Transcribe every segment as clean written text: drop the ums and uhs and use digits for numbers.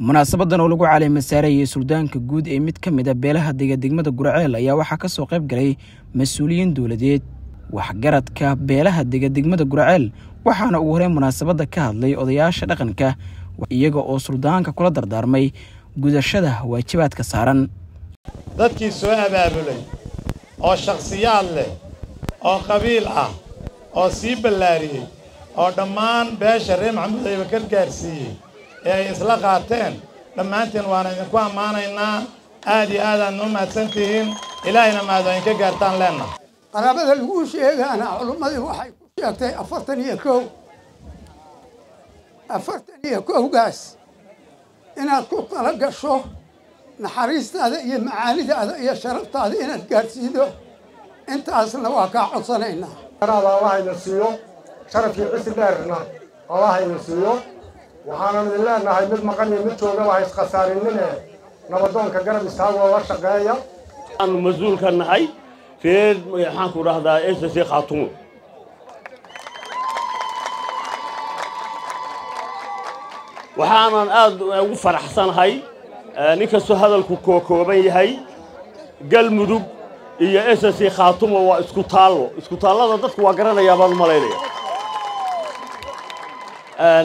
munaasabadan oo lagu calaamadeeyay Suudaanka guud ee mid ka mid ah beelaha degmada Gurceel ayaa waxa ka soo qayb galay mas'uuliyiin dawladeed waxgaradka beelaha degmada Gurceel waxaana ugu horey munaasabada ka hadlay odayaasha dhaqanka iyaga oo Suudaanka kula dardaarmay gudashada waajibaadka saaran dadkii soo abaabulay oo shakhsiyaad leh oo qabiil ah oo si ballaariyay oo dhammaan beesha reer Maxamed ay ka gaarsiiyay ay isla qaateen dhammaanteen waana in ku amaanaynaa aadi aadan oo ma santiin ilaahina maadaama ka gaartaan leena qaraabada lagu sheegaana culumadii waxay ku sheegtay 42 gaas inaad ku kala gasho naxariistaada iyo macaalidaada iyo sharaftaada inaad gaarsiido intaasna waa ka codsanaynaa qaraabada waxayna siiyo sharaf iyo ciis dheerna waxayna siiyo وحنا لله نحن متمقنين متوجه وحيس خسارين منه نبضون كجرب يستوى وشقاية. المزول كان هاي في حنكو رهدا إيش شيء خاطون. وحنا أذ وفر حسن هاي نكسو هذا الكوكو بين هاي قل مدوب هي إيش شيء خاطون واسكتالو اسكتالو هذا تكو أجرنا يا بال ملايين.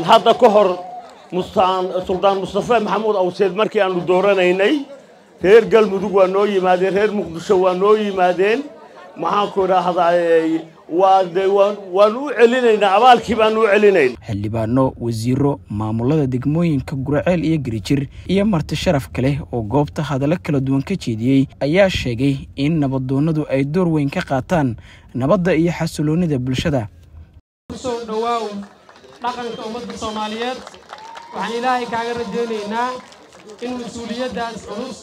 هذا كهر سلطان مصطفى محمود أو سيد مركي أن الدوران هناي هير قلب دوغ نوي مادين هير مقدسو نوي مادين معاكورا هذا وانو علينا عبال كيبانو علينا اللي بانو وزيرو معمولة دقموين كجرعيل إيه جريجر إيه مرت شرف كله وقابته هذا لك لدون كتيدي أيه شجي إن نبضو ندو أي دور وين كقطان نبض إيه حسلوني دبلشدا dhaqanka ummadda Soomaaliyeed waxaan Ilaahay kaaga rajaynaynaa in masuuliyadaas culus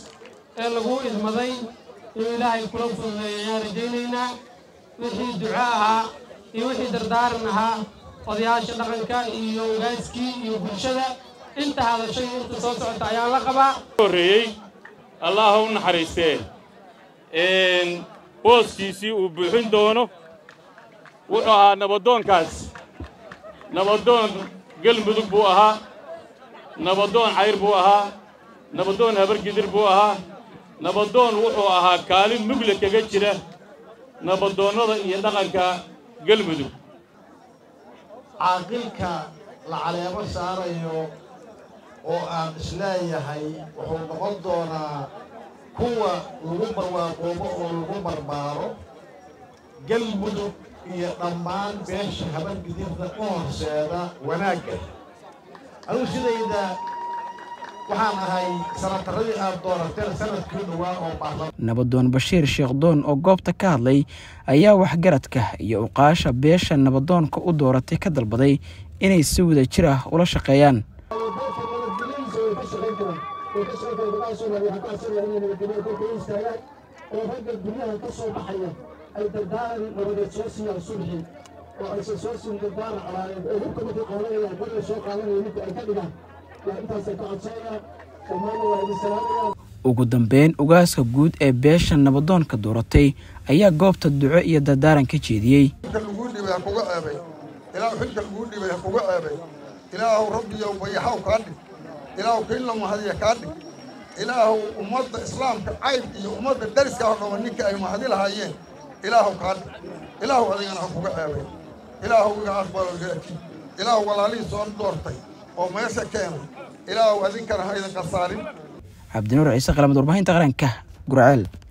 ee lagu idmaday inuu Ilaahay kula fududeeyo rajaynaynaa wixii ducaaha iyo wixii dardaaranaha odayaasha dhaqanka iyo gaaskii iyo bulshada inta hada shay inta soo socota ayaa la qabaa horeeyay Allahu naxariisteen booskiisii uu buuxin doono wuxuu ahaa nabadoonkaas نبضون قلب بوها نبضون عير بوها نبضون هبر قدر بوها نبضون وحوها كالم مقلك كجرة نبضون يدقنك قلب دو عاقلك لعلي بصار يو وأن سلايا هاي وحوضنا هو الغبر وقومه الغبر بارو قلب دو يا طمان بيش هبل جديد نقوم سيدا وناقل الوشيدة إذا وحام هاي سنة الرجاء الدورة تل سنة كل واقع نبضون بشير شيخ دون أو قابت كهلي أيا وحجرتك يوقاش بيش نبضون كأدورة كدل بدي إني سودة شرا ولا شقيان الدردار الرئيس السوسي الصبحي والرئيس السوسي الدردار على الأمم القومية كل شيء قانوني متأكد لأنها ستعطينا ومالها بالسلامة. وقدم بين أجاس كجود أبيش النبضان كدورتي أي جابت الدعاء الدردار كشيدي. الجود اللي بيحقق أبي إله حج الجود اللي بيحقق أبي إله ربي وبيحاو كادي إله كلهم هذه كادي إله أمة الإسلام كعيب أمة الدرس كهرباء منك أي مهدي لهايين. إلهو قال إلهو هذا أنا أخوك عيبي إلهو يعقب الجاك إلهو ولا لي صار دورتي أو ما يسكين إلهو هذا كان هاي القصاري عبد النور عيسى قلم دربه انت غرانك جرعال.